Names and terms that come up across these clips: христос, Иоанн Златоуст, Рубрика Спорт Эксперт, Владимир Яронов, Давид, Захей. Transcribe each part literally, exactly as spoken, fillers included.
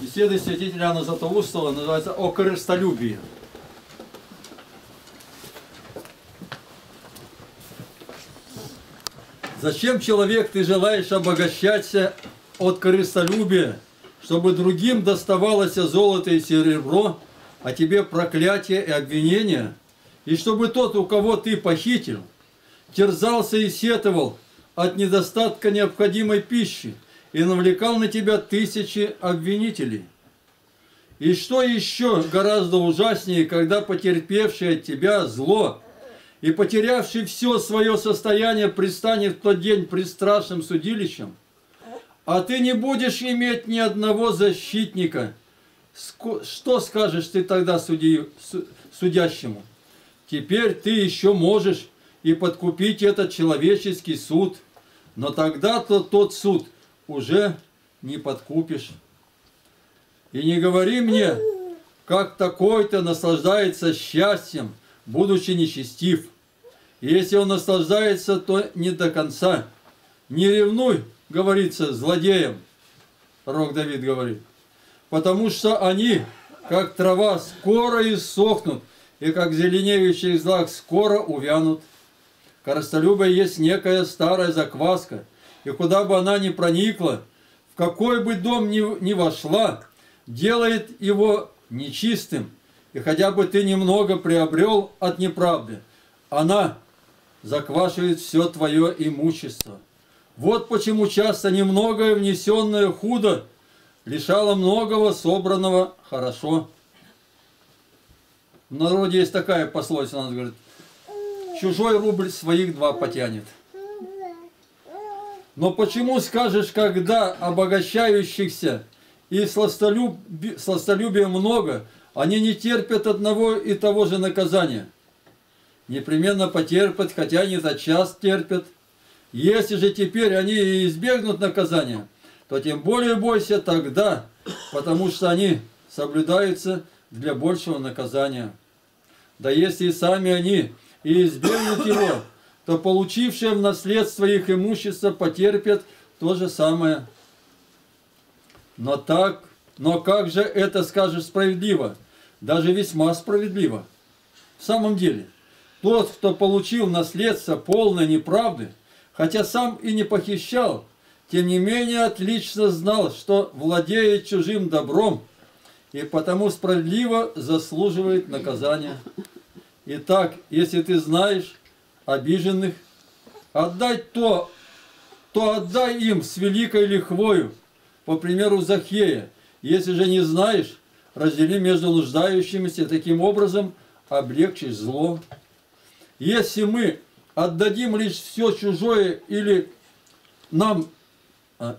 Беседы святителя Иоанна Златоустова называется «О корыстолюбии». Зачем, человек, ты желаешь обогащаться от корыстолюбия, чтобы другим доставалось золото и серебро, а тебе проклятие и обвинение, и чтобы тот, у кого ты похитил, терзался и сетовал от недостатка необходимой пищи и навлекал на тебя тысячи обвинителей? И что еще гораздо ужаснее, когда потерпевший от тебя зло и потерявший все свое состояние пристанет в тот день пред страшным судилищем, а ты не будешь иметь ни одного защитника? Что скажешь ты тогда судью, судящему? Теперь ты еще можешь и подкупить этот человеческий суд, но тогда-то тот суд уже не подкупишь. И не говори мне, как такой-то наслаждается счастьем, будучи нечестив. И если он наслаждается, то не до конца. Не ревнуй, говорится, злодеям, пророк Давид говорит, потому что они, как трава, скоро иссохнут, и как зеленеющий злак скоро увянут. Корыстолюбие есть некая старая закваска, и куда бы она ни проникла, в какой бы дом ни, ни вошла, делает его нечистым. И хотя бы ты немного приобрел от неправды, она заквашивает все твое имущество. Вот почему часто немногое внесенное худо лишало многого собранного хорошо. В народе есть такая пословица, она говорит: чужой рубль своих два потянет. Но почему, скажешь, когда обогащающихся и сластолюб... сластолюбия много, они не терпят одного и того же наказания? Непременно потерпят, хотя не за час терпят. Если же теперь они и избегнут наказания, то тем более бойся тогда, потому что они соблюдаются для большего наказания. Да если и сами они и избегнут его, то получившие в наследство их имущество потерпят то же самое. Но, так, но как же это, скажешь, справедливо? Даже весьма справедливо. В самом деле, тот, кто получил наследство полной неправды, хотя сам и не похищал, тем не менее отлично знал, что владеет чужим добром, и потому справедливо заслуживает наказания. Итак, если ты знаешь обиженных, отдай то, то отдай им с великой лихвою, по примеру Захея. Если же не знаешь, раздели между нуждающимися, таким образом облегчишь зло. Если мы отдадим лишь все чужое или нам,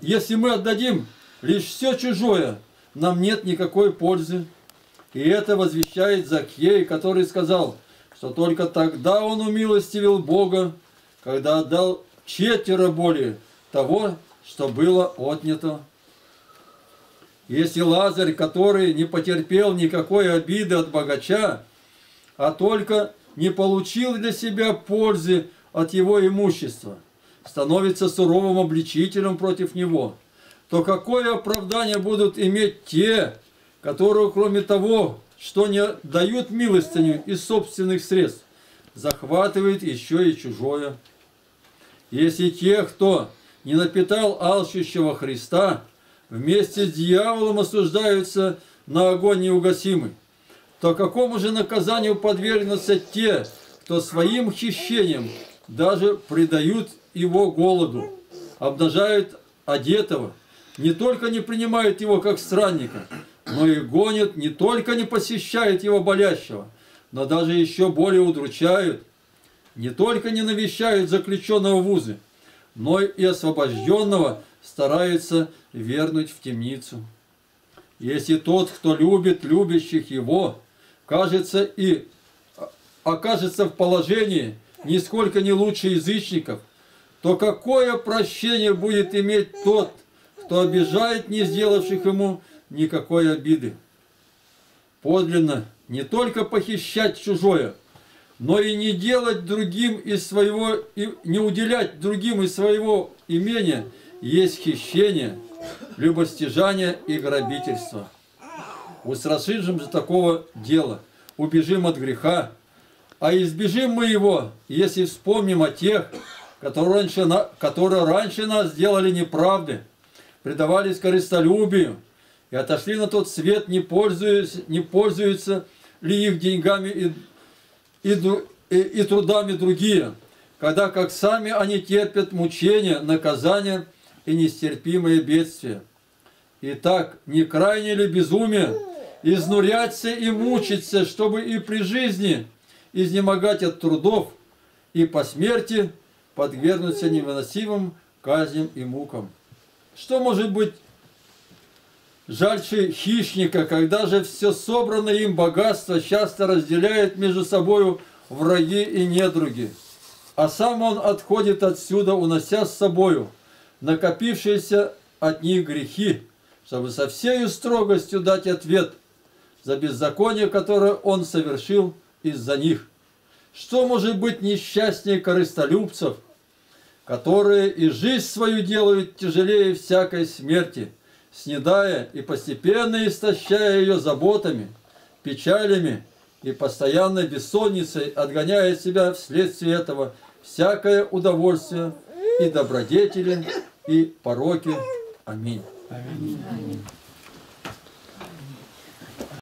если мы отдадим лишь все чужое, нам нет никакой пользы. И это возвещает Захей, который сказал, что только тогда он умилостивил Бога, когда отдал четверо более того, что было отнято. Если Лазарь, который не потерпел никакой обиды от богача, а только не получил для себя пользы от его имущества, становится суровым обличителем против него, то какое оправдание будут иметь те, которые, кроме того, что не дают милостыню из собственных средств, захватывает еще и чужое? Если те, кто не напитал алчущего Христа, вместе с дьяволом осуждаются на огонь неугасимый, то какому же наказанию подвергнутся те, кто своим хищением даже предают его голоду, обнажают одетого, не только не принимают его как странника, но и гонят, не только не посещают его болящего, но даже еще более удручают, не только не навещают заключенного в узы, но и освобожденного стараются вернуть в темницу. Если тот, кто любит любящих его, кажется и окажется в положении нисколько не лучше язычников, то какое прощение будет иметь тот, кто обижает не сделавших ему никакой обиды? Подлинно не только похищать чужое, но и не делать другим из своего, и не уделять другим из своего имения есть хищение, любостяжания и грабительства. Устрашим же такого дела, убежим от греха, а избежим мы его, если вспомним о тех, которые раньше, которые раньше нас делали неправды, предавались корыстолюбию и отошли на тот свет, не пользуясь, не пользуются ли их деньгами и, и, и, и трудами другие, когда как сами они терпят мучения, наказания и нестерпимые бедствия. Итак, не крайне ли безумие изнуряться и мучиться, чтобы и при жизни изнемогать от трудов, и по смерти подвергнуться невыносимым казням и мукам? Что может быть жальче хищника, когда же все собранное им богатство часто разделяет между собою враги и недруги, а сам он отходит отсюда, унося с собою накопившиеся от них грехи, чтобы со всей строгостью дать ответ за беззаконие, которое он совершил из-за них. Что может быть несчастнее корыстолюбцев, которые и жизнь свою делают тяжелее всякой смерти, снедая и постепенно истощая ее заботами, печалями и постоянной бессонницей, отгоняя от себя вследствие этого всякое удовольствие и добродетели, и пороки. Аминь. Аминь.